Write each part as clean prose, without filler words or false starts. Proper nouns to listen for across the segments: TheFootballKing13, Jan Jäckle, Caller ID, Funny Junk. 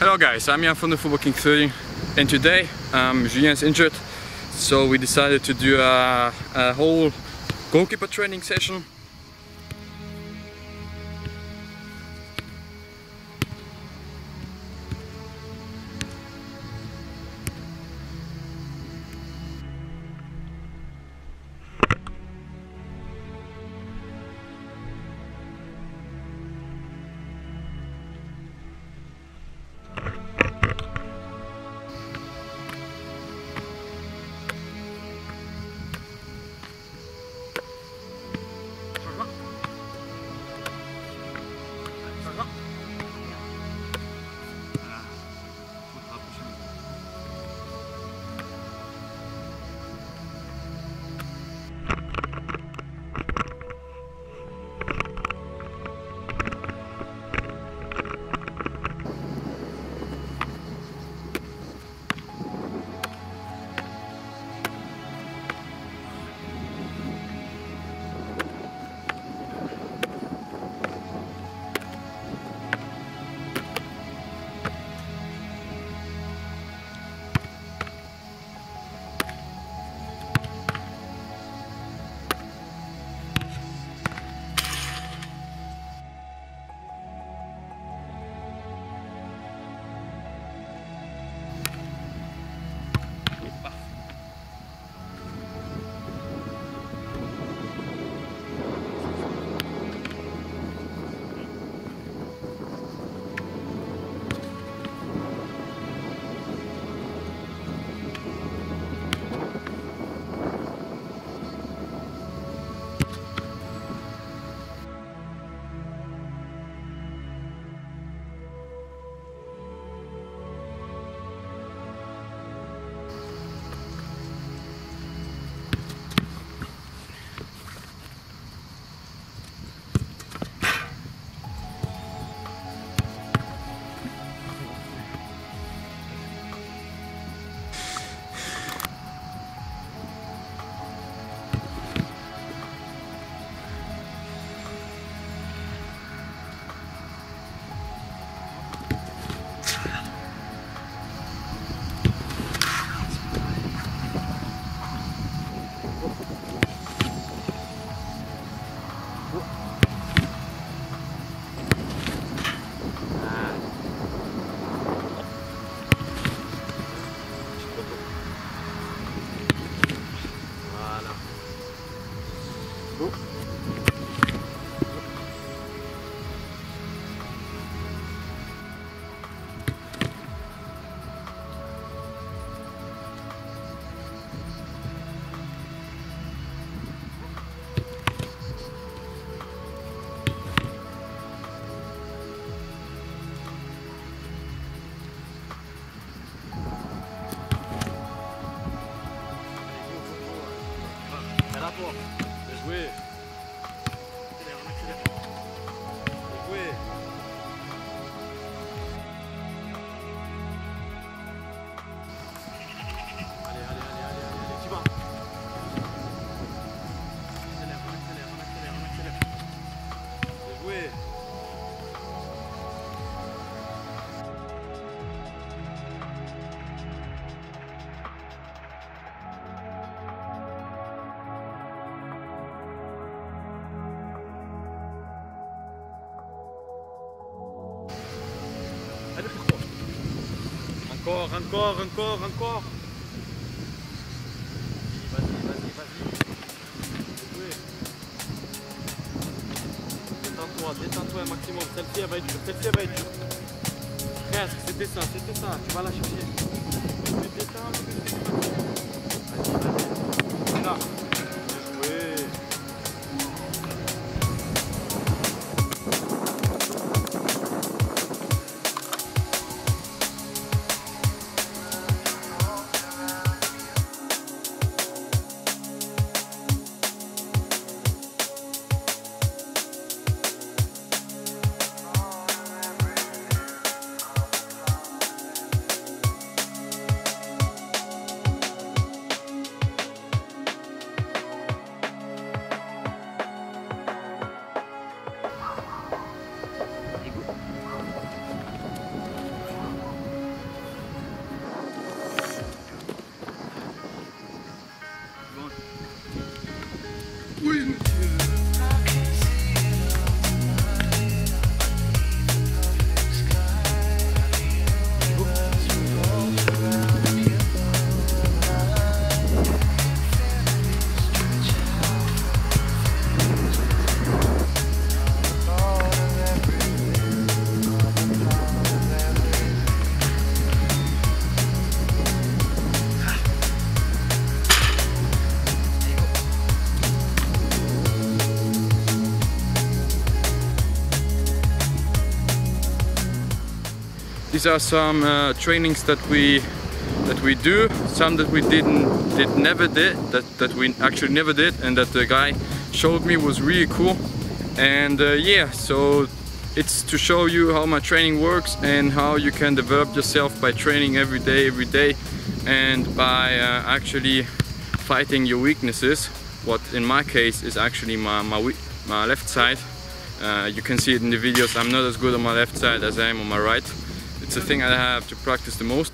Hello guys, I'm Jan from TheFootballKing13 and today Julien's injured, so we decided to do a whole goalkeeper training session. Encore. Vas-y. Détends-toi un maximum. Celle-ci elle va être dure, Presque, c'était ça. Tu vas la chercher. Vas-y. Là. These are some trainings that we do, some that we actually never did, and that the guy showed me was really cool. And yeah, so it's to show you how my training works and how you can develop yourself by training every day, and by actually fighting your weaknesses. What in my case is actually my left side. You can see it in the videos, I'm not as good on my left side as I am on my right. It's the thing I have to practice the most.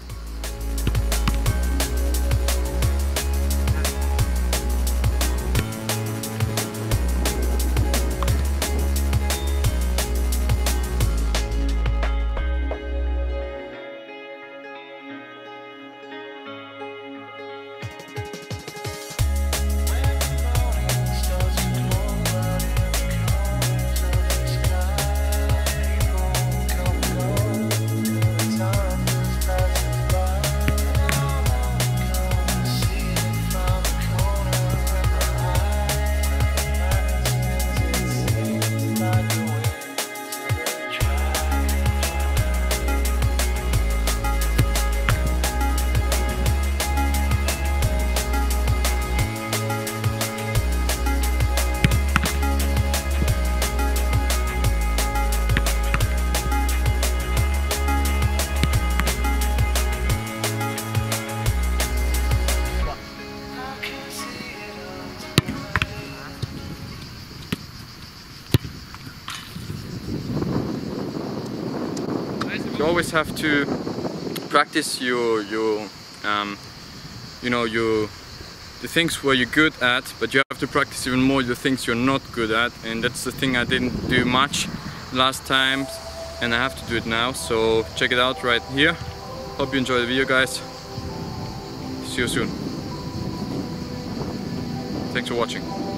You always have to practice the things where you're good at, but you have to practice even more the things you're not good at, and that's the thing I didn't do much last time, and I have to do it now. So check it out right here. Hope you enjoy the video, guys. See you soon. Thanks for watching.